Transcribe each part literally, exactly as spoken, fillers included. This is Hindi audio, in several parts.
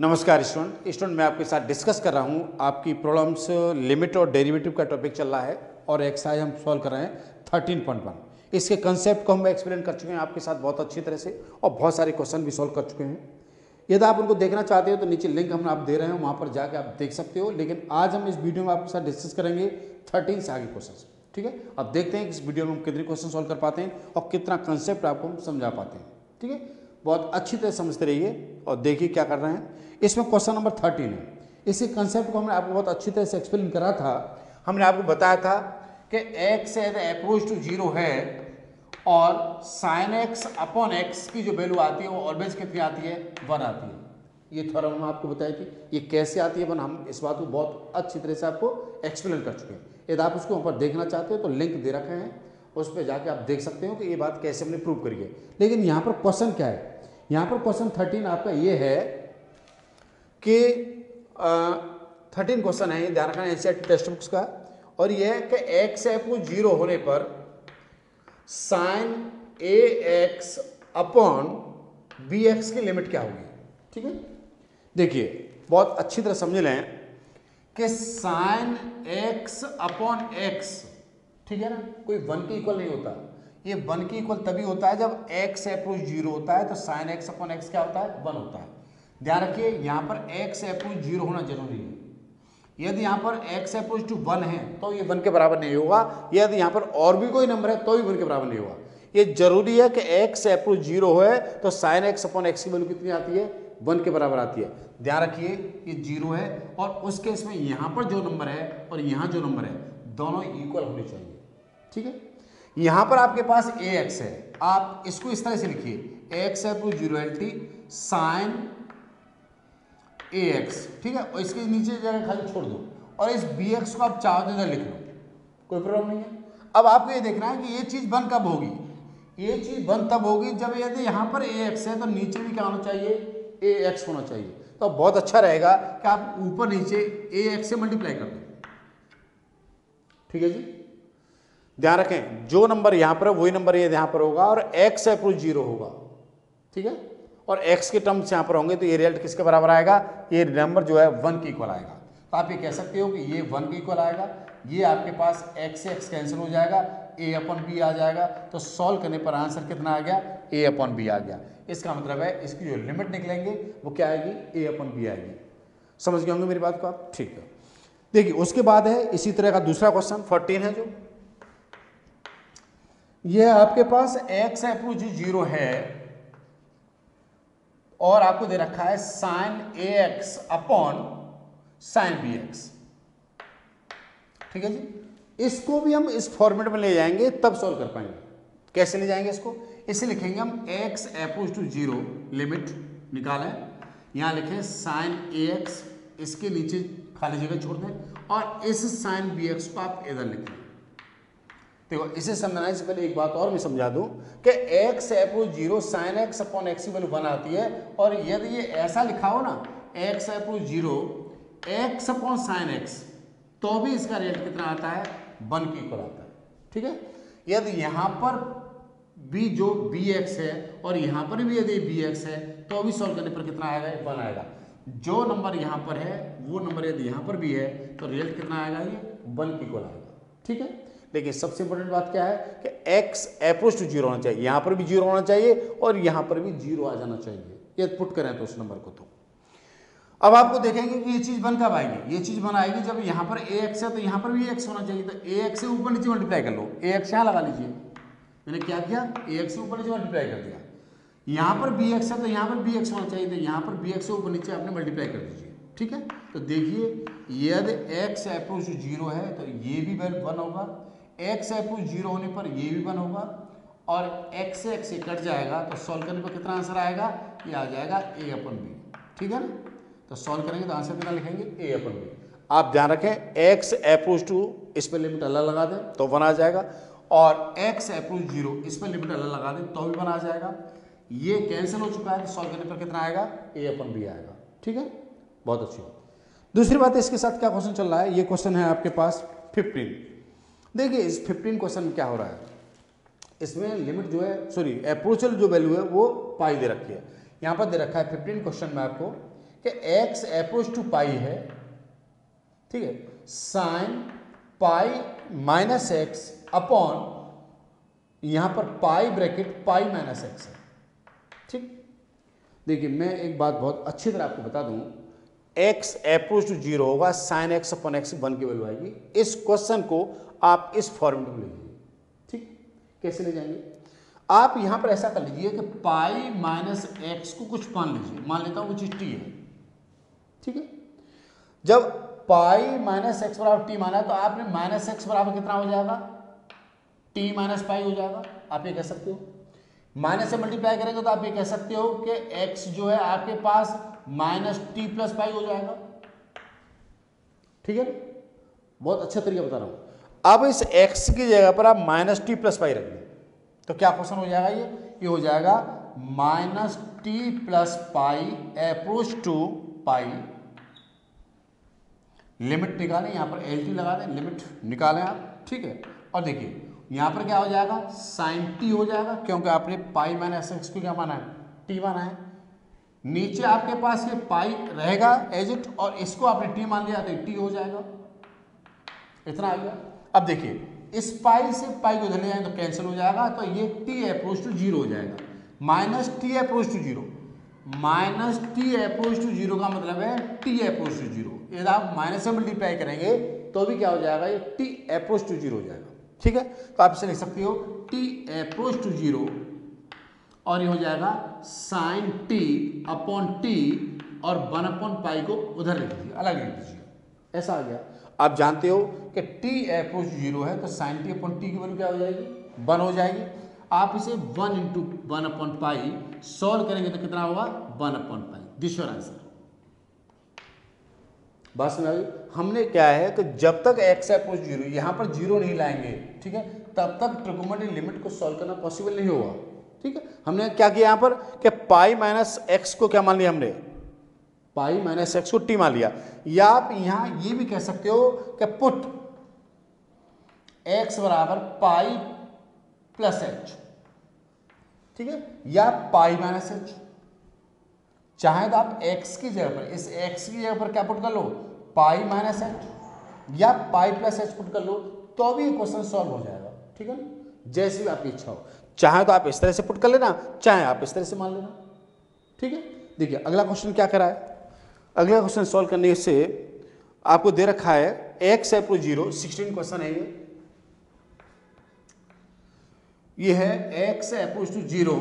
नमस्कार स्टूडेंट स्टूडेंट मैं आपके साथ डिस्कस कर रहा हूँ आपकी प्रॉब्लम्स लिमिट और डेरिवेटिव का टॉपिक चल रहा है और एक्सरसाइज हम सॉल्व कर रहे हैं थर्टीन पॉइंट वन। इसके कंसेप्ट को हम एक्सप्लेन कर चुके हैं आपके साथ बहुत अच्छी तरह से और बहुत सारे क्वेश्चन भी सॉल्व कर चुके हैं। यदि आप उनको देखना चाहते हो तो नीचे लिंक हम आप दे रहे हैं, वहाँ पर जाकर आप देख सकते हो। लेकिन आज हम इस वीडियो में आपके साथ डिस्कस करेंगे थर्टीन से आगे क्वेश्चन, ठीक है। अब देखते हैं इस वीडियो में हम कितने क्वेश्चन सॉल्व कर पाते हैं और कितना कंसेप्ट आपको हम समझा पाते हैं, ठीक है। बहुत अच्छी तरह समझते रहिए और देखिए क्या कर रहे हैं। इसमें क्वेश्चन नंबर थर्टीन है। इसी कंसेप्ट को हमने आपको बहुत अच्छी तरह से एक्सप्लेन करा था। हमने आपको बताया था कि x as approach to zero है और साइन एक्स अपॉन एक्स की जो वैल्यू आती है वो ऑलवेज कितनी आती है, वन आती है। ये थ्योरम हमने आपको बताई थी। ये कैसे आती है वन, हम इस बात को बहुत अच्छी तरह से आपको एक्सप्लेन कर चुके हैं। यदि आप उसको ऊपर देखना चाहते हो तो लिंक दे रखे हैं, उस पर जाके आप देख सकते हो कि ये बात कैसे हमने प्रूव करी है। लेकिन यहाँ पर क्वेश्चन क्या है, यहाँ पर क्वेश्चन थर्टीन आपका ये है कि थर्टीन क्वेश्चन है, ध्यान रखना एनसीईआरटी टेक्स्ट बुक्स का। और यह है कि एक्स को जीरो होने पर sine a x upon b x की लिमिट क्या होगी, ठीक है। देखिए बहुत अच्छी तरह समझ लें कि साइन एक्स अपॉन एक्स, ठीक है ना, कोई वन के इक्वल नहीं होता। ये वन के इक्वल तभी होता है जब x अप्रोच जीरो होता है, तो साइन एक्स अपॉन एक्स क्या होता है, वन होता है। ध्यान रखिए यहाँ पर x अप्रोच जीरो होना जरूरी है। यदि यहाँ पर x अप्रोच टू वन है तो ये वन के बराबर नहीं होगा, यदि यहाँ पर और भी कोई नंबर है तो भी वन के बराबर नहीं होगा। ये जरूरी है कि x अप्रोच जीरो है तो साइन एक्स अपॉन एक्स की वैल्यू कितनी आती है, वन के बराबर आती है। ध्यान रखिए ये जीरो है और उसके इसमें यहाँ पर जो नंबर है और यहाँ जो नंबर है दोनों इक्वल होने चाहिए, ठीक है। यहाँ पर आपके पास ए एक्स है, आप इसको इस तरह से लिखिए x approach zero L T sine a x, ठीक है। और इसके नीचे जगह खाली छोड़ दो और इस बी एक्स को आप चार जगह लिख लो, कोई प्रॉब्लम नहीं है। अब आपको ये देखना है कि ये चीज़ वन कब होगी, ये चीज़ वन तब होगी जब यदि यहाँ पर ए एक्स है तो नीचे भी क्या होना चाहिए, ए एक्स होना चाहिए। तो बहुत अच्छा रहेगा कि आप ऊपर नीचे ए एक्स से मल्टीप्लाई कर दो, ठीक है जी। ध्यान रखें जो नंबर यहाँ पर है वही नंबर ये यहाँ पर होगा और x अप्रोच जीरो होगा, ठीक है। और x के टर्म्स यहाँ पर होंगे तो ये रिजल्ट किसके बराबर आएगा, ये नंबर जो है वन के इक्वल आएगा। तो आप ये कह सकते हो कि ये वन के इक्वल आएगा, ये आपके पास x से x कैंसिल हो जाएगा, a अपॉन बी आ जाएगा। तो सॉल्व करने पर आंसर कितना आ गया, a अपॉन बी आ गया। इसका मतलब है इसकी जो लिमिट निकलेंगे वो क्या आएगी, a अपॉन बी आएगी। समझ गए होंगे मेरी बात को आप, ठीक है। देखिए उसके बाद है इसी तरह का दूसरा क्वेश्चन फोर्टीन है, जो यह आपके पास x अप्रोच जीरो है और आपको दे रखा है sine a x upon sine b x, ठीक है जी। इसको भी हम इस फॉर्मेट में ले जाएंगे तब सॉल्व कर पाएंगे। कैसे ले जाएंगे इसको, इसे लिखेंगे हम x approach to zero limit निकालें, यहाँ लिखें साइन ए एक्स, इसके नीचे खाली जगह छोड़ दें और इस साइन बी एक्स को आप इधर लिखें। देखो इसे समझाने से पहले एक बात और मैं समझा दूं कि x approach zero sine x upon x की वैल्यू वन आती है और यदि ये ऐसा लिखा हो ना x approach zero x upon sine x तो भी इसका रेट कितना आता है, वन के इक्वल आता है, ठीक है। यदि यहाँ पर b जो bx है और यहाँ पर भी यदि bx है तो भी सॉल्व करने पर कितना आएगा, वन आएगा। जो नंबर यहाँ पर है वो नंबर यदि यहाँ पर भी है तो रेट कितना आएगा, ये वन के इक्वल आएगा, ठीक है। लेकिन सबसे इंपॉर्टेंट बात क्या है कि x अप्रोच टू जीरो होना चाहिए, यहाँ पर भी जीरो होना चाहिए और यहाँ पर भी जीरो आ जाना चाहिए, यदि पुट करें तो उस नंबर को। तो अब आपको देखेंगे कि ये चीज़ वन कब आएगी, ये चीज़ वन आएगी जब यहाँ पर ax है तो यहाँ पर भी x होना चाहिए। तो ax से ऊपर नीचे मल्टीप्लाई कर लो, ax यहाँ लगा लीजिए, मैंने क्या किया ax से ऊपर नीचे मल्टीप्लाई कर दिया। यहाँ पर bx है तो यहाँ पर bx होना चाहिए, तो यहाँ पर bx से ऊपर नीचे आपने मल्टीप्लाई कर दीजिए, ठीक है। तो देखिए यदि x अप्रोच टू जीरो है तो ये भी वन होगा, x अप्रोच जीरो होने पर ये भी वन होगा और x से x से कट जाएगा। तो सॉल्व करने पर कितना आंसर आएगा, ये आ जाएगा a अपन बी, ठीक है ना। तो सॉल्व करेंगे तो आंसर कितना लिखेंगे, a अपन बी। आप ध्यान रखें x अप्रोच टू इस पर लिमिट अल्लाह लगा दें तो वन आ जाएगा और x अप्रोच जीरो इस पर लिमिट अल्लाह लगा दें तो भी वन आ जाएगा। ये कैंसिल हो चुका है तो सॉल्व करने पर कितना आएगा, a अपन बी आएगा, ठीक है। बहुत अच्छी बात। दूसरी बात इसके साथ क्या क्वेश्चन चल रहा है, ये क्वेश्चन है आपके पास फिफ्टीन। देखिए इस फिफ्टीन क्वेश्चन में क्या हो रहा है, इसमें लिमिट जो है सॉरी अप्रोचल जो वैल्यू है वो पाई दे रखी है। यहाँ पर दे रखा है फिफ्टीन क्वेश्चन में आपको कि x अप्रोच टू पाई है, ठीक है, sine pi minus x upon यहाँ पर pi bracket pi minus x है। ठीक, देखिए मैं एक बात बहुत अच्छी तरह आपको बता दूँ, x अप्रोच टू जीरो होगा, sine x upon x one की वैल्यू आएगी। इस क्वेश्चन को आप इस फॉर्म में ले लीजिए। ठीक, कैसे ले जाएंगे आप, यहाँ पर ऐसा कर लीजिए कि पाई माइनस एक्स को कुछ मान लीजिए, मान लेता हूँ कुछ टी है, ठीक है। जब पाई माइनस एक्स बराबर टी माना तो आपने माइनस एक्स बराबर कितना हो जाएगा, टी माइनस पाई हो जाएगा। आप ये कह सकते हो, माइनस से मल्टीप्लाई करेंगे तो आप ये कह सकते हो कि एक्स जो है आपके पास माइनस टी प्लस पाई हो जाएगा, ठीक है। बहुत अच्छा तरीका बता रहा हूं। अब इस एक्स की जगह पर आप माइनस टी प्लस पाई रख दें तो क्या क्वेश्चन हो जाएगा, ये ये हो जाएगा minus t plus pi approach to pi. Limit निकालें, यहां पर एल टी लगा दें, लिमिट निकालें आप, ठीक है। और देखिए यहां पर क्या हो जाएगा, साइन टी हो जाएगा, क्योंकि आपने पाई माइनस एक्स को क्या माना है, टी माना है। नीचे आपके पास ये पाई रहेगा एज इट, और इसको आपने टी मान लिया तो टी हो जाएगा, इतना आ गया। अब देखिए इस पाई से पाई को चले जाए तो कैंसिल हो जाएगा, तो ये टी अप्रोच टू जीरो हो जाएगा। Minus t approach to zero, minus t approach to zero का मतलब है टी अप्रोच टू जीरो। यदि आप माइनस से मल्टीप्लाई करेंगे तो भी क्या हो जाएगा, ये टी अप्रोच टू जीरो हो जाएगा, ठीक है। तो आप इसे लिख सकते हो टी अप्रोच टू जीरो, और ये हो जाएगा साइन टी अपॉन टी, और वन अपॉन पाई को उधर लिख दीजिए, अलग लिख दीजिए, ऐसा आ गया। आप जानते हो कि टी अप्रोच टू जीरो है तो साइन टी अपॉन टी की वैल्यू क्या हो जाएगी, वन हो जाएगी। आप इसे one into one upon pi solve करेंगे तो कितना होगा, one upon pi. This your answer. बस में हमने क्या है कि जब तक एक्स अप्रोच जीरो, यहाँ पर जीरो नहीं लाएंगे, ठीक है, तब तक ट्रिकोमेट्री लिमिट को सॉल्व करना पॉसिबल नहीं होगा, ठीक है। हमने क्या किया यहाँ पर कि पाई माइनस एक्स को क्या मान लिया, हमने पाई माइनस एक्स को टी मान लिया, या आप यहाँ ये भी कह सकते हो कि पुट एक्स बराबर पाई प्लस एच, ठीक है, या पाई माइनस एच। चाहे तो आप x की जगह पर, इस x की जगह पर क्या पुट कर लो, पाई माइनस एच या पाई प्लस एच पुट कर लो, तो भी क्वेश्चन सॉल्व हो जाएगा, ठीक है। जैसी भी आपकी इच्छा हो, चाहे तो आप इस तरह से पुट कर लेना, चाहे आप इस तरह से मान लेना, ठीक है। देखिए अगला क्वेश्चन क्या करा है, अगला क्वेश्चन सॉल्व करने से आपको दे रखा है x approach zero, sixteen question है ये ये है x approach to zero,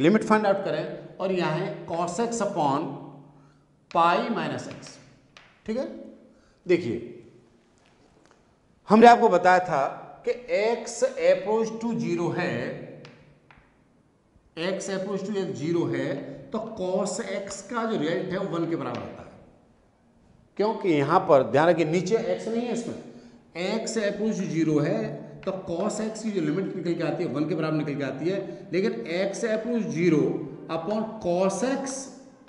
limit find out करें, और यहाँ है cos x upon pi minus x, ठीक है। देखिए हमने आपको बताया था कि x अप्रोच टू जीरो है, x अप्रोच टू जीरो है तो कॉस एक्स का जो रिजल्ट है वो वन के बराबर होता है, क्योंकि यहाँ पर ध्यान रखिए नीचे x नहीं है, इसमें x अप्रोच टू जीरो है तो कॉस एक्स की जो लिमिट निकल के आती है वन के बराबर निकल के आती है, लेकिन x approach zero upon cos x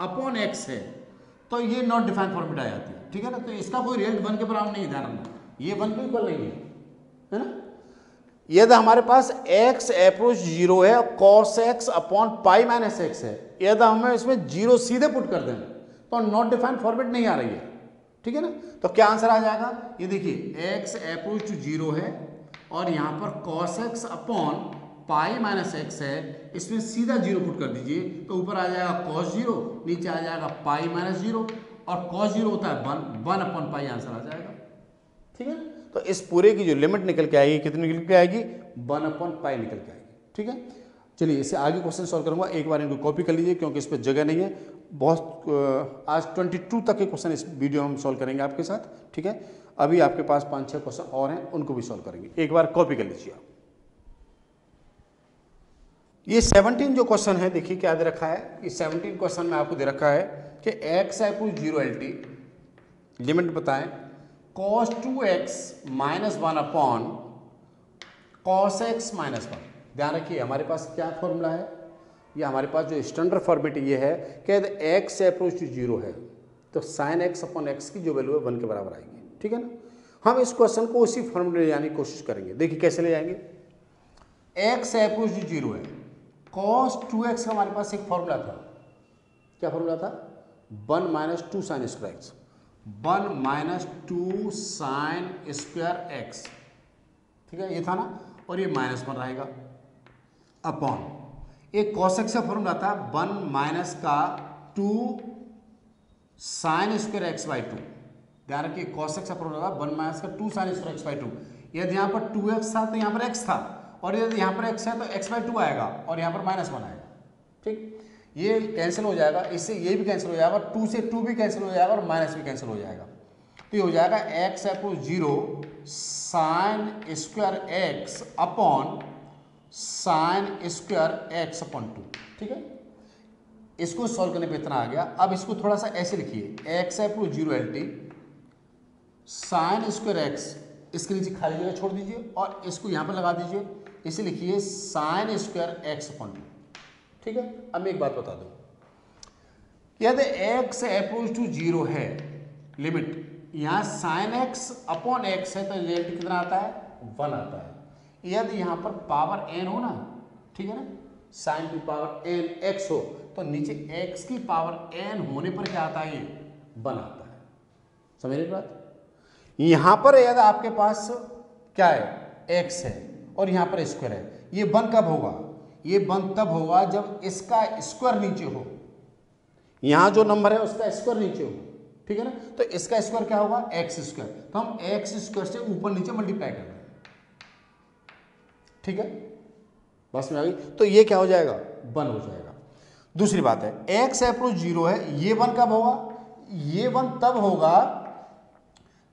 upon x है तो ये नॉट डिफाइन फॉर्म में आ जाती है, ठीक है ना। तो इसका कोई रिजल्ट वन के बराबर नहीं था, ये वन बिल्कुल नहीं है, है ना। यदि हमारे पास एक्स अप्रोच जीरो है और cos x upon pi minus x है, यदि हमें इसमें जीरो सीधे पुट कर दें तो नॉट डिफाइन फॉर्मेट नहीं आ रही है, ठीक है ना। तो क्या आंसर आ जाएगा, ये देखिए एक्स अप्रोच टू जीरो है और यहाँ पर cos x upon pi minus x है, इसमें सीधा जीरो पुट कर दीजिए तो ऊपर आ जाएगा कॉस जीरो, नीचे आ जाएगा पाई माइनस जीरो, और कॉस जीरो होता है one, one upon pi answer आ जाएगा, ठीक है। तो इस पूरे की जो लिमिट निकल के आएगी कितनी निकल के आएगी, वन अपन पाई निकल के आएगी, ठीक है। चलिए इसे आगे क्वेश्चन सॉल्व करूँगा, एक बार इनको कॉपी कर लीजिए क्योंकि इस पर जगह नहीं है, बहुत आज ट्वेंटी टू तक के क्वेश्चन इस वीडियो में हम सॉल्व करेंगे आपके साथ, ठीक है। अभी आपके पास पाँच छः क्वेश्चन और हैं, उनको भी सॉल्व करेंगे, एक बार कॉपी कर लीजिए आप। ये सत्रह जो क्वेश्चन है देखिए क्या दे रखा है, ये सत्रह क्वेश्चन में आपको दे रखा है कि x approach zero L T limit बताएं cos two x minus one upon cos x minus one. ध्यान रखिए हमारे पास क्या फॉर्मूला है, ये हमारे पास जो स्टैंडर्ड फॉर्मेट ये है कि x अप्रोच टू जीरो है तो साइन एक्स अपॉन एक्स की जो वैल्यू है वन के बराबर आएगी, ठीक है ना। हम इस क्वेश्चन को उसी फॉर्मूले ले जाने की कोशिश करेंगे। देखिए कैसे ले जाएंगे, x अप्रोच टू जीरो है, कॉस टू एक्स का हमारे पास एक फॉर्मूला था, क्या फॉर्मूला था, one minus two sine square x, one minus two sine square x, ठीक है ये था ना, और ये माइनस वन रहेगा अपॉन एक कॉसेक से फॉर्मूला था वन माइनस का two sine square x by two. ध्यान रखिए कॉसेक से फॉर्मूला था वन माइनस का two sine square x by two. यदि यहाँ पर टू एक्स था तो यहाँ पर एक्स था, और यदि यहाँ पर एक्स है तो एक्स बाई टू आएगा और यहाँ पर माइनस वन आएगा। ठीक, ये कैंसिल हो जाएगा, इससे ये भी कैंसिल हो जाएगा, टू से टू भी कैंसिल हो जाएगा और माइनस भी कैंसिल हो जाएगा। तो ये हो जाएगा एक्स अपो zero sine square x upon sine square x upon two. ठीक है, इसको सॉल्व करने पे इतना आ गया। अब इसको थोड़ा सा ऐसे लिखिए, एक्स अपो zero L T sine square x, इसके नीचे खाली जगह छोड़ दीजिए और इसको यहाँ पर लगा दीजिए, इसे लिखिए sine square x upon two. ठीक है, अब मैं एक बात बता दूं, यदि x अपोज टू जीरो है लिमिट, यहाँ साइन x अपॉन x है तो रिजल्ट कितना आता है, वन आता है। यदि यहाँ पर पावर n हो ना, ठीक है ना, साइन की पावर n x हो तो नीचे x की पावर n होने पर क्या आता है, ये वन आता है। समझ रहे बात, यहाँ पर यदि आपके पास क्या है x है और यहाँ पर स्क्वायर है, ये वन कब होगा, ये वन तब होगा जब इसका स्क्वायर नीचे हो, यहां जो नंबर है उसका स्क्वायर नीचे हो, ठीक है ना, तो इसका स्क्वायर क्या होगा, एक्स स्क्वायर, तो हम एक्स स्क्वायर से ऊपर नीचे मल्टीप्लाई कर रहे हैं। ठीक है, बस में आ गई, तो ये क्या हो जाएगा, वन हो जाएगा। दूसरी बात है, एक्स अप्रोच जीरो है, ये वन कब होगा, ये वन तब होगा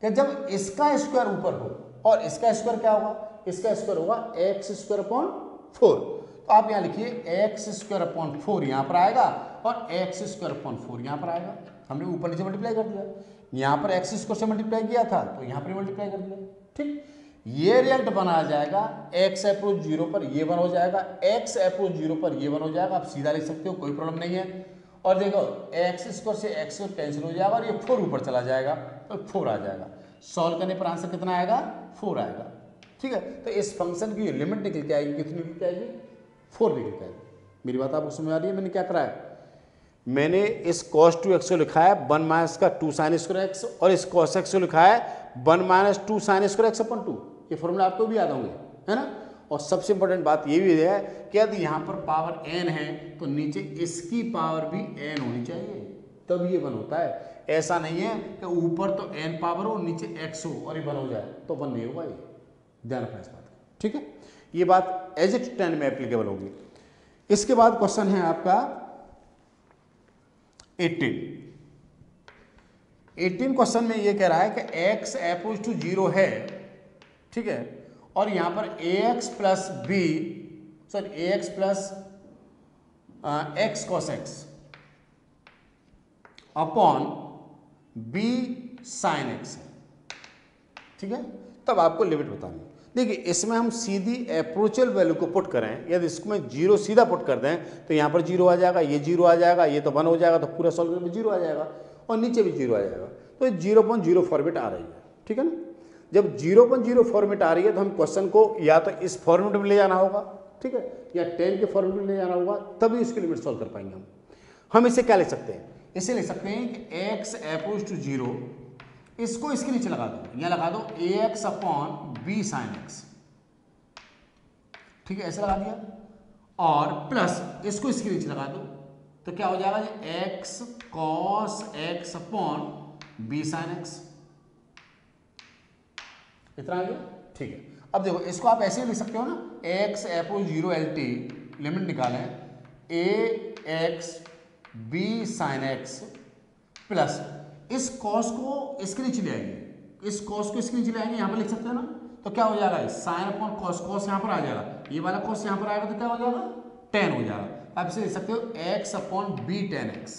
कि जब इसका स्क्वायर ऊपर हो, और इसका स्क्वायर क्या होगा, इसका स्क्वायर होगा एक्स स्क्वायर अपॉन फोर। तो आप यहाँ लिखिए एक्स स्क्वायर अपॉन फोर यहाँ पर आएगा और एक्स स्क्वायर अपॉन फोर यहाँ पर आएगा, हमने ऊपर नीचे मल्टीप्लाई कर दिया, यहाँ पर एक्स स्क्वायर से मल्टीप्लाई किया था तो यहाँ पर मल्टीप्लाई कर दिया। ठीक, ये रिजल्ट बना जाएगा एक्स अप्रोच जीरो पर ये वन हो जाएगा, एक्स अप्रोच जीरो पर ये वन हो जाएगा, आप सीधा लिख सकते हो, कोई प्रॉब्लम नहीं है। और देखो एक्स स्क्वायर से एक्स स्क्वायर कैंसिल हो जाएगा और ये फोर ऊपर चला जाएगा तो फोर आ जाएगा। सॉल्व करने पर आंसर कितना आएगा, फोर आएगा। ठीक है, तो इस फंक्शन की लिमिट निकल के आएगी, कितनी निकल के आएगी, फोर निकल के आएगी। मेरी बात आपको समझ आ रही है? मैंने क्या कराया, मैंने इस cos टू एक्स को लिखा है वन माइनस का टू साइन स्क्वायर एक्स, और इस cos एक्स को लिखा है one minus two sine square x upon two. ये फॉर्मूला आपको भी याद होंगे, है ना। और सबसे इंपॉर्टेंट बात ये भी है कि यदि यहाँ पर पावर एन है तो नीचे इसकी पावर भी एन होनी चाहिए, तब ये वन होता है। ऐसा नहीं है कि ऊपर तो एन पावर हो नीचे एक्स हो और ये वन हो जाए, तो वन नहीं होगा। ये ध्यान रखना इस बात का, ठीक है। ये बात एज इट टेन में एप्लीकेबल होगी। इसके बाद क्वेश्चन है आपका अठारह। अठारह क्वेश्चन में ये कह रहा है कि x अपोज टू जीरो है, ठीक है, और यहाँ पर ax plus b sorry ax plus x cos x upon b sine x है, ठीक है। तब आपको लिमिट बतानी है। देखिए इसमें हम सीधी अप्रोचल वैल्यू को पुट करें, यदि इसमें जीरो सीधा पुट कर दें तो यहाँ पर जीरो आ जाएगा, ये जीरो आ जाएगा, ये तो वन हो जाएगा, तो पूरा सॉल्व करने पर जीरो आ जाएगा और नीचे भी जीरो आ जाएगा। तो जीरो पॉइंट जीरो फॉर्मेट आ रही है, ठीक है ना। जब जीरो पॉइंट जीरो फॉर्मेट आ रही है तो हम क्वेश्चन को या तो इस फॉर्मेट में ले जाना होगा, ठीक है, या टेन के फॉर्मेट में ले जाना होगा, तभी उसकी लिमिट सॉल्व कर पाएंगे हम। हम इसे क्या लिख सकते हैं, इसे लिख सकते हैं कि एक्स अपोज टू जीरो, इसको इसके नीचे लगा दो, यहाँ लगा दो a x upon b sine x, ठीक है, ऐसे लगा दिया, और प्लस इसको इसके नीचे लगा दो तो क्या हो जाएगा जी x cos x upon b sine x, इतना आ गया, ठीक है। अब देखो इसको आप ऐसे ही लिख सकते हो ना, x approach zero L T limit निकालें a x b sine x plus इस कॉस को इसके नीचे ले आएंगे, इस कॉस को इसके नीचे ले आएंगे, यहाँ पर लिख सकते हैं ना, तो क्या हो जाएगा साइन अपॉन कॉस, कॉस यहाँ पर आ जाएगा, ये वाला कॉस यहाँ पर आएगा तो क्या हो जाएगा टेन हो जाएगा। आप इसे लिख सकते हो x upon b tan x,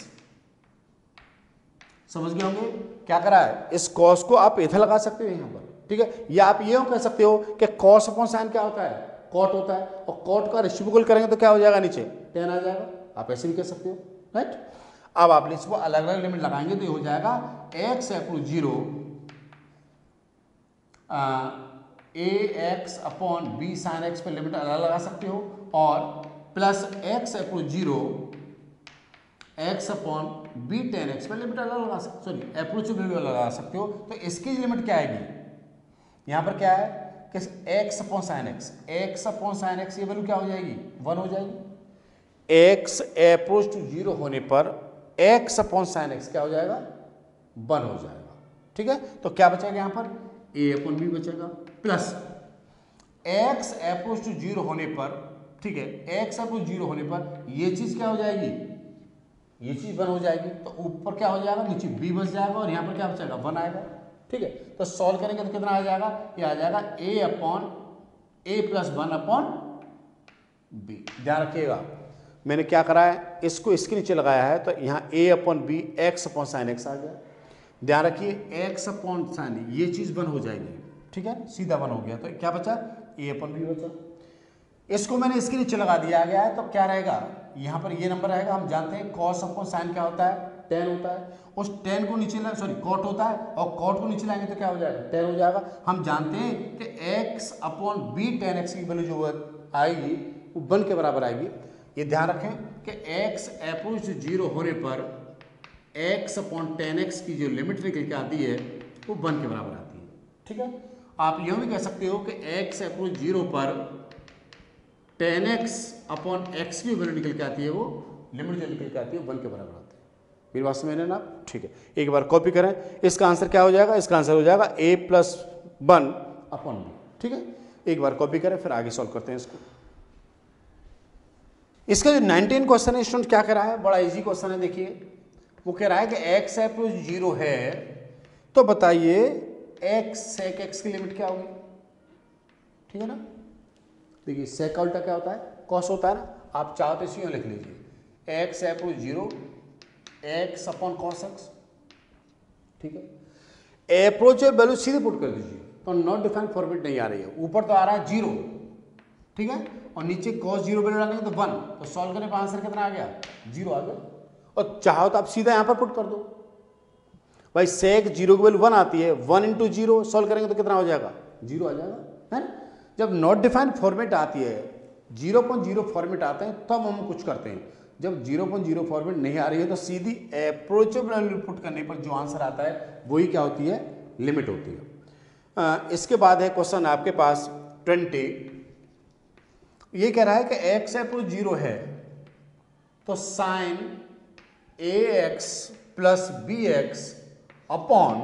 समझ गए होंगे क्या करा है। इस कॉस को आप इधर लगा सकते हो यहाँ पर, ठीक है, या आप ये कह सकते हो कि कॉस अपॉन साइन क्या होता है, कॉट होता है, और कॉट का रेसिप्रोकल करेंगे तो क्या हो जाएगा नीचे टेन आ जाएगा, आप ऐसे भी कह सकते हो, राइट। अब आप इसको अलग अलग लिमिट लगाएंगे तो ये हो जाएगा x upon zero a x upon b sine x पर लिमिट अलग लगा सकते हो, और plus x upon zero x upon b tan x पर लिमिट अलग लगा सकते सॉरी अप्रोच वैल्यू लगा सकते हो। तो इसकी लिमिट क्या आएगी, यहाँ पर क्या है कि x upon sine x x upon sine x ये वैल्यू क्या हो जाएगी, वन हो जाएगी। एक्स अप्रोच टू जीरो होने पर एक्स अपॉन साइन एक्स क्या हो जाएगा, वन हो जाएगा। ठीक है, तो क्या बचेगा यहाँ पर ए अपॉन बी बचेगा plus x approach to zero होने पर, ठीक है एक्स अप्रोच जीरो होने पर ये चीज़ क्या हो जाएगी, ये चीज़ वन हो जाएगी। तो ऊपर क्या हो जाएगा, नीचे बी बच जाएगा और यहाँ पर क्या बचेगा, वन आएगा। ठीक है, तो सॉल्व करेंगे तो कितना आ जाएगा, ये आ जाएगा a upon A plus one upon b. ध्यान रखिएगा मैंने क्या करा है, इसको इसके नीचे लगाया है तो यहाँ a upon b x upon sine x आ गया। ध्यान रखिए एक्स अपॉन साइन ये चीज़ वन हो जाएगी। ठीक है, सीधा वन हो गया तो क्या बचा, ए अपन बी बचा। इसको मैंने इसके नीचे लगा दिया गया है तो क्या रहेगा, यहाँ पर ये नंबर आएगा। हम जानते हैं कॉस अपॉन साइन क्या होता है, टेन होता है। उस टेन को नीचे सॉरी कॉट होता है और कॉट को नीचे लाएंगे तो क्या हो जाएगा, टेन हो जाएगा। हम जानते हैं कि x upon b tan x की वैल्यू जो आएगी वो वन के बराबर आएगी। ये ध्यान रखें कि एक्स अप्रोच जीरो होने पर एक्स अपॉन टेन एक्स की जो लिमिट निकल के आती है वो वन के बराबर आती है। ठीक है, आप यूँ भी कह सकते हो कि एक्स अप्रोच जीरो पर टेन एक्स अपॉन एक्स की वैल्यू निकल के आती है, वो लिमिट जो निकल के आती है वन के बराबर आती है। मेरी बात समझ ना, ठीक है एक बार कॉपी करें। इसका आंसर क्या हो जाएगा, इसका आंसर हो जाएगा a plus one upon b. ठीक है, एक बार कॉपी करें फिर आगे सॉल्व करते हैं इसको। इसका जो नाइनटीन क्वेश्चन है स्टूडेंट क्या कह रहा है, बड़ा ईजी क्वेश्चन है। देखिए वो कह रहा है कि एक्स अप्रोच जीरो है तो बताइए एक्स सेक एक्स की लिमिट क्या होगी। ठीक है ना, देखिए सेक उल्टा क्या होता है, कॉस होता है ना। आप चाहो तो इसी लिख लीजिए x approach zero x upon cos x. ठीक है, अप्रोच और वैल्यू सीधे पुट कर दीजिए तो नॉट डिफाइन फॉर्मेट नहीं आ रही है। ऊपर तो आ रहा है जीरो, ठीक है, और नीचे कॉस जीरो वैल्यू डालेंगे तो वन। तो सॉल्व करने पर आंसर कितना आ गया, जीरो आ गया। और चाहो तो आप सीधा यहाँ पर पुट कर दो भाई, सेक जीरो की वैल्यू वन आती है, वन इंटू जीरो सॉल्व करेंगे तो कितना हो जाएगा, जीरो आ जाएगा। है ना, जब नॉट डिफाइंड फॉर्मेट आती है, जीरो पॉइंट जीरो फॉर्मेट आते हैं तब तो हम कुछ करते हैं। जब जीरो पॉइंट जीरो फॉर्मेट नहीं आ रही है तो सीधी अप्रोचेबल वैल्यू पुट करने पर जो आंसर आता है वही क्या होती है, लिमिट होती है। आ, इसके बाद है क्वेश्चन आपके पास ट्वेंटी। ये कह रहा है कि एक्स अप्रोच जीरो है तो sine a x plus b x upon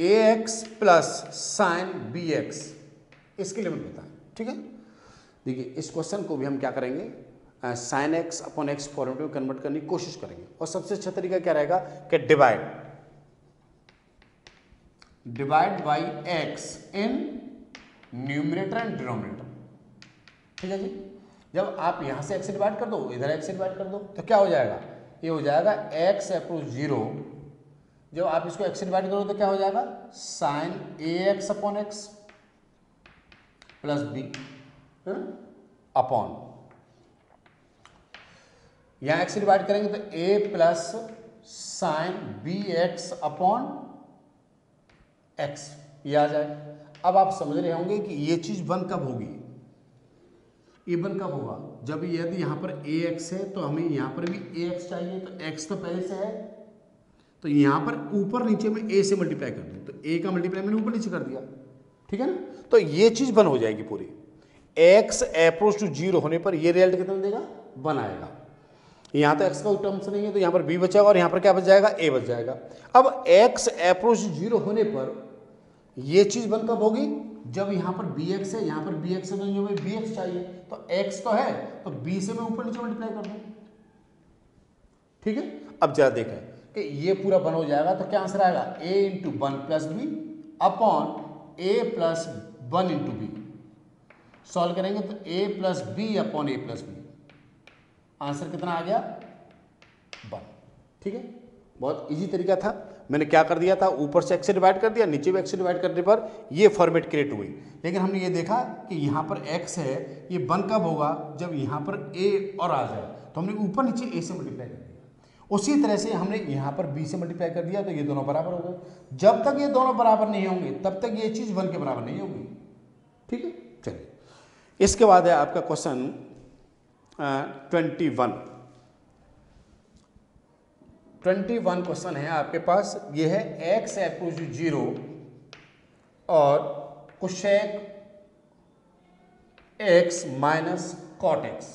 a x plus sine b x इसकी लिमिट बताएं। ठीक है, देखिए इस क्वेश्चन को भी हम क्या करेंगे, sine x upon x format में कन्वर्ट करने की कोशिश करेंगे। और सबसे अच्छा तरीका क्या रहेगा कि divide divide by x in numerator and denominator. ठीक है जी, जब आप यहां से एक्स डिवाइड कर दो, इधर एक्स डिवाइड कर दो तो क्या हो जाएगा, ये हो जाएगा एक्स अप्रोच जीरो। जब आप इसको एक्स डिवाइड करो तो क्या हो जाएगा, sine a x upon x plus B upon, यहां एक्स डिवाइड करेंगे तो a plus sine b x upon x ये आ जाए। अब आप समझ रहे होंगे कि ये चीज वन कब होगी, ये वन कब होगा, जब यदि यहां पर ए एक्स है तो हमें यहां पर भी ए एक्स चाहिए। तो एक्स तो पहले से है तो यहाँ पर ऊपर नीचे में ए से मल्टीप्लाई कर दूँ तो ए का मल्टीप्लाई मैंने ऊपर नीचे कर दिया। ठीक है ना, तो ये चीज़ वन हो जाएगी पूरी। एक्स अप्रोच टू जीरो होने पर ये रिजल्ट कितना देगा, वन आएगा। यहाँ तो एक्स का टर्म्स नहीं है तो यहाँ पर बी बचेगा और यहाँ पर क्या बच जाएगा, ए बच जाएगा। अब एक्स अप्रोच टू जीरो होने पर यह चीज़ वन कब होगी, जब यहाँ पर बी एक्स है, यहाँ पर बी एक्स है तो मुझे बी एक्स चाहिए। तो एक्स तो है तो बी से मैं ऊपर नीचे मल्टीप्लाई कर दूँ। ठीक है, अब जरा देखें कि ये पूरा वन हो जाएगा तो क्या आंसर आएगा, a into one plus B upon A plus one into B. Solve करेंगे तो a plus B upon A plus B, answer कितना आ गया, वन। ठीक है, बहुत इजी तरीका था। मैंने क्या कर दिया था, ऊपर से एक्स डिवाइड कर दिया, नीचे भी एक्स डिवाइड करने पर ये फॉर्मेट क्रिएट हुई। लेकिन हमने ये देखा कि यहाँ पर x है, ये वन कब होगा, जब यहाँ पर a और आ जाए। तो हमने ऊपर नीचे a से मल्टीप्लाई कर दिया, उसी तरह से हमने यहाँ पर बी से मल्टीप्लाई कर दिया तो ये दोनों बराबर हो गए। जब तक ये दोनों बराबर नहीं होंगे तब तक ये चीज़ वन के बराबर नहीं होगी। ठीक है, चलिए इसके बाद है आपका question twenty one. Twenty one question है आपके पास, ये है एक्स एप्रोच टू जीरो और cosec x minus cot x.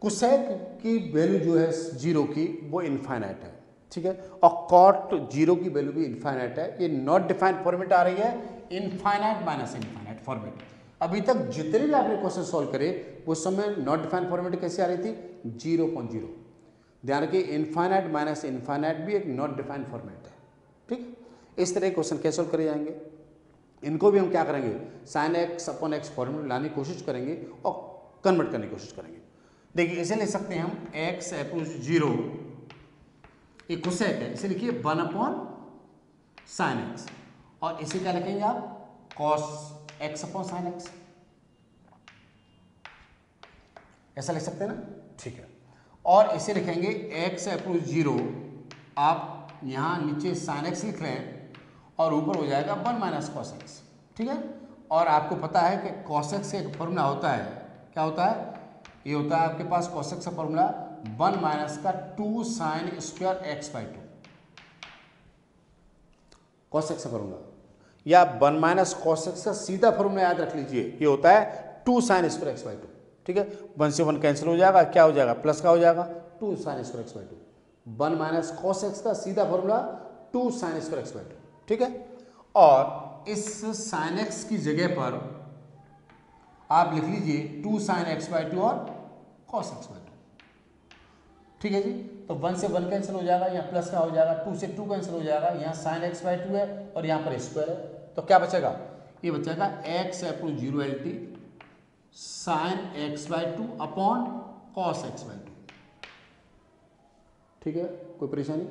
Cosec की वैल्यू जो है जीरो की वो इनफाइनाइट है, ठीक है, और कॉट जीरो की वैल्यू भी इनफाइनाइट है। ये नॉट डिफाइंड फॉर्मेट आ रही है, इनफाइनाइट माइनस इनफाइनाइट फॉर्मेट। अभी तक जितने भी आपने क्वेश्चन सॉल्व करे उस समय नॉट डिफाइंड फॉर्मेट कैसे आ रही थी, जीरो पॉइंट जीरो। ध्यान रखिए इनफाइनाइट माइनस इनफाइनाइट भी एक नॉट डिफाइंड फॉर्मेट है, ठीक। इस तरह के क्वेश्चन कैसे सॉल्व करे जाएंगे, इनको भी हम क्या करेंगे, sine x upon x format लाने की कोशिश करेंगे और कन्वर्ट करने की कोशिश करेंगे। देखिए इसे ले सकते हैं हम एक्स एप्रोच जीरो, ये कोसेक है, इसे लिखिए वन अपॉन साइन एक्स और इसे क्या लिखेंगे आप, cos x upon sine x, ऐसा लिख सकते हैं ना, ठीक है। और इसे लिखेंगे एक्स एप्रोच जीरो, आप यहाँ नीचे साइन एक्स लिख रहे हैं और ऊपर हो जाएगा वन माइनस कॉस एक्स, ठीक है। और आपको पता है कि कॉस एक्स का एक फॉर्मूला होता है, क्या होता है, ये होता है आपके पास कॉस एक्स का फॉर्मूला वन माइनस का two sine square x by two, cos x का फॉर्मूला, या वन माइनस कॉस एक्स का सीधा फॉर्मूला याद रख लीजिए, ये होता है two sine square x by two, ठीक है। वन से वन कैंसिल हो जाएगा, क्या हो जाएगा, प्लस का हो जाएगा two sine square x by two, one minus cos x का सीधा formula two sine square x by two, ठीक है। और इस साइन एक्स की जगह पर आप लिख लीजिए two sine x by two और कॉस एक्स बाई टू, ठीक है जी। तो वन से वन कैंसिल हो जाएगा, यहाँ प्लस का हो जाएगा, टू से टू कैंसिल हो जाएगा, यहाँ साइन एक्स बाई टू है और यहाँ पर स्क्वायर है, तो क्या बचेगा, ये बचेगा x approach zero L T sine x by two upon cos x by two, ठीक है, कोई परेशानी।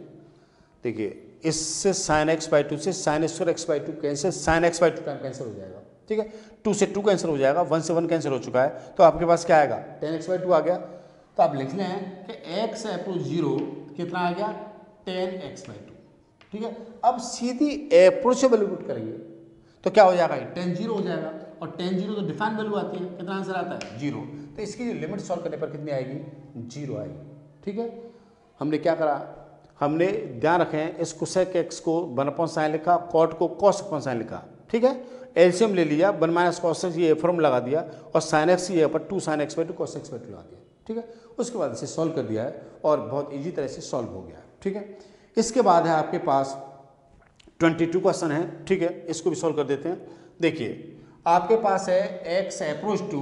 देखिए इससे साइन एक्स बाई टू से sine square x by two cancel, sine x by two time cancel हो जाएगा, ठीक है। टू से टू कैंसिल हो जाएगा, वन से वन कैंसिल हो चुका है, तो आपके पास क्या आएगा, टेन एक्स बाई टू आ गया। तो आप लिख लें कि x एप्रोच जीरो कितना आ गया, टेन एक्स बाई टू, ठीक है। अब सीधी एप्रोचेबल रूट करेंगे तो क्या हो जाएगा, टेन जीरो हो जाएगा और टेन जीरो तो डिफाइन वैल्यू आती है, कितना आंसर आता है, जीरो। तो इसकी लिमिट सॉल्व करने पर कितनी आएगी, जीरो आएगी, ठीक है। हमने क्या करा, हमने ध्यान रखें इस कुशेक एक्स को वन अपॉन साइन लिखा, कॉट को कॉस अपॉन साइन लिखा, ठीक है। एल्शियम ले लिया, वन माइनस कॉस एक्स ये फॉर्म लगा दिया और साइन एक्स ये पर two sine x by two cos x by two लगा दिया, ठीक है। उसके बाद इसे सॉल्व कर दिया है और बहुत इजी तरह से सॉल्व हो गया है, ठीक है। इसके बाद है आपके पास बाईस क्वेश्चन है, ठीक है, इसको भी सॉल्व कर देते हैं। देखिए आपके पास है x approach to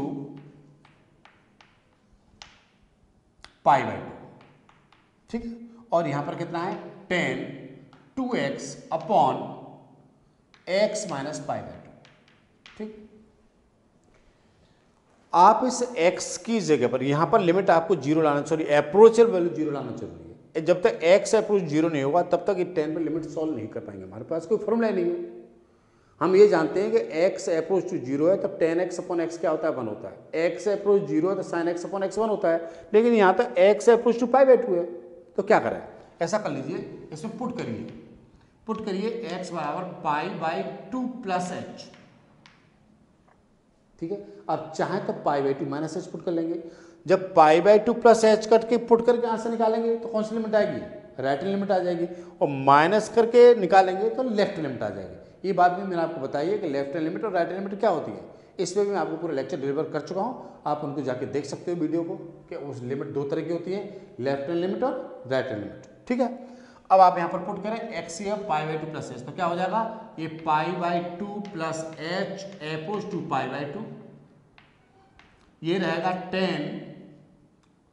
pi by two, ठीक है, और यहाँ पर कितना है tan two x upon x minus pi by two, ठीक। आप इस x की जगह पर यहाँ पर लिमिट आपको जीरो लाना, सॉरी एप्रोचल वैल्यू जीरो लाना जरूरी है। जब तक x अप्रोच जीरो नहीं होगा तब तक ये टेन पर लिमिट सॉल्व नहीं कर पाएंगे, हमारे पास कोई फॉर्मूला नहीं है। हम ये जानते हैं कि x अप्रोच टू जीरो है तब टेन एक्स अपॉन एक्स क्या होता है, वन होता है। x अप्रोच जीरो है तो sine x upon x one होता है, लेकिन यहाँ तक x approach to pi by two है, तो क्या करें, ऐसा कर लीजिए, इसमें पुट करिए, पुट करिए एक्स बराबर pi by two plus H, ठीक है। आप चाहें तो pi by two minus H put कर लेंगे, जब pi by two plus H cut के पुट करके आंसर निकालेंगे तो कौन सी लिमिट आएगी, राइट लिमिट आ जाएगी, और माइनस करके निकालेंगे तो लेफ्ट लिमिट आ जाएगी। ये बात भी मैंने आपको बताई है कि लेफ्ट लिमिट और राइट लिमिट क्या होती है, इस पर भी मैं आपको पूरा लेक्चर डिलीवर कर चुका हूँ, आप उनको जाके देख सकते हो वीडियो को, कि उस लिमिट दो तरह की होती है, लेफ्ट लिमिट और राइट लिमिट, ठीक है। अब आप यहाँ पर पुट करें एक्स या pi by two plus H, तो क्या हो जाएगा, ये pi by two plus H एपोज to pi by two, ये रहेगा tan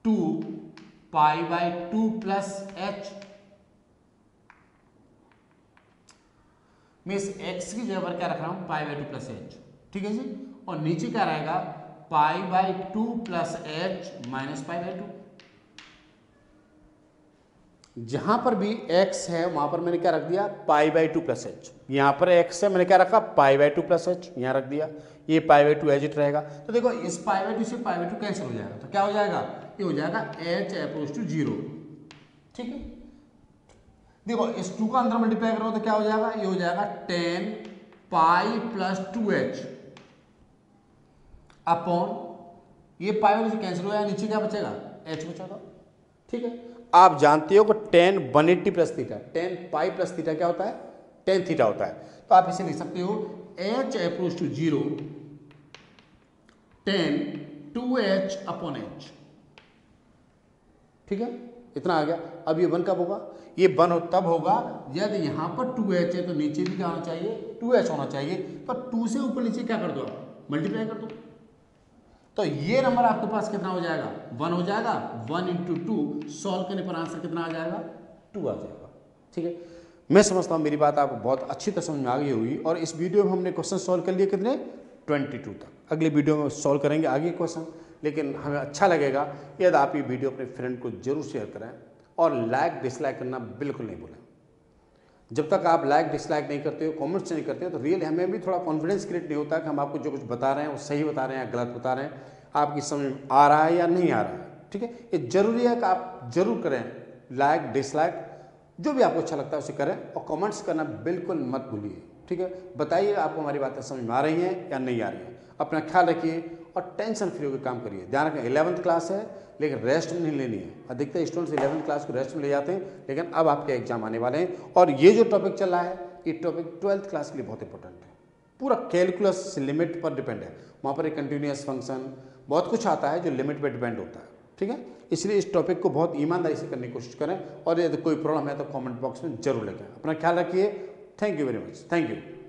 two pi by two plus H. मैं इस एक्स की जगह पर क्या रख रहा हूँ, pi by two plus H, ठीक है जी। और नीचे क्या रहेगा, pi by two plus H minus pi by two. जहां पर भी x है वहां पर मैंने क्या रख दिया, pi by two plus H, यहाँ पर x है मैंने क्या रखा, pi by two plus H यहाँ रख दिया, ये पाई बाई टू एजिट रहेगा। तो देखो इस पाई बाई टू से पाई बाई टू कैंसिल हो जाएगा, तो क्या हो जाएगा, ये हो जाएगा h एप्रोच टू जीरो, ठीक है। देखो इस टू का अंदर मल्टीप्लाई करो तो क्या हो जाएगा, ये हो जाएगा tan pi plus two H upon, ये पाई बाई टू से कैंसिल हो जाएगा, नीचे क्या बचेगा, एच बचेगा, ठीक है। आप जानते हो कि tan one eighty plus theta, tan pi plus theta क्या होता है, टेन थीटा होता है। तो आप इसे लिख सकते हो H approach to zero tan two H upon H, ठीक है, इतना आ गया। अब ये वन कब होगा, ये वन हो तब होगा यदि यहाँ पर टू एच है तो नीचे भी क्या होना चाहिए, टू एच होना चाहिए। तो टू से ऊपर नीचे क्या कर दो आप, मल्टीप्लाई कर दो, तो ये नंबर आपके पास कितना हो जाएगा, वन हो जाएगा। वन इंटू टू सॉल्व करने पर आंसर कितना आ जाएगा, टू आ जाएगा। ठीक है, मैं समझता हूँ मेरी बात आपको बहुत अच्छी तरह समझ में आ गई होगी। और इस वीडियो में हमने क्वेश्चन सॉल्व कर लिए कितने, बाईस तक। अगले वीडियो में सॉल्व करेंगे आगे क्वेश्चन। लेकिन हमें अच्छा लगेगा यदि आप ये वीडियो अपने फ्रेंड को जरूर शेयर करें, और लाइक डिसलाइक करना बिल्कुल नहीं भूलें। जब तक आप लाइक डिसलाइक नहीं करते हो, कमेंट्स नहीं करते हो, तो रियल हमें भी थोड़ा कॉन्फिडेंस क्रिएट नहीं होता कि हम आपको जो कुछ बता रहे हैं वो सही बता रहे हैं या गलत बता रहे हैं, आपकी समझ में आ रहा है या नहीं आ रहा है। ठीक है, ये जरूरी है कि आप जरूर करें लाइक डिसलाइक, जो भी आपको अच्छा लगता है उसे करें, और कमेंट्स करना बिल्कुल मत भूलिए। ठीक है, बताइए आपको हमारी बातें समझ में आ रही हैं या नहीं आ रही हैं। अपना ख्याल रखिए और टेंशन फ्री होकर काम करिए। ध्यान रखें इलेवंथ क्लास है, लेकिन रेस्ट नहीं लेनी है। अधिकतर स्टूडेंट्स इलेवंथ क्लास को रेस्ट में ले जाते हैं, लेकिन अब आपके एग्जाम आने वाले हैं, और ये जो टॉपिक चल रहा है ये टॉपिक ट्वेल्थ क्लास के लिए बहुत इंपॉर्टेंट है। पूरा कैलकुलस लिमिट पर डिपेंड है, वहाँ पर एक कंटिन्यूस फंक्शन बहुत कुछ आता है जो लिमिट पर डिपेंड होता है। ठीक है, इसलिए इस टॉपिक को बहुत ईमानदारी से करने की कोशिश करें, और यदि कोई प्रॉब्लम है तो कॉमेंट बॉक्स में जरूर लिखें। अपना ख्याल रखिए, thank you very much, thank you.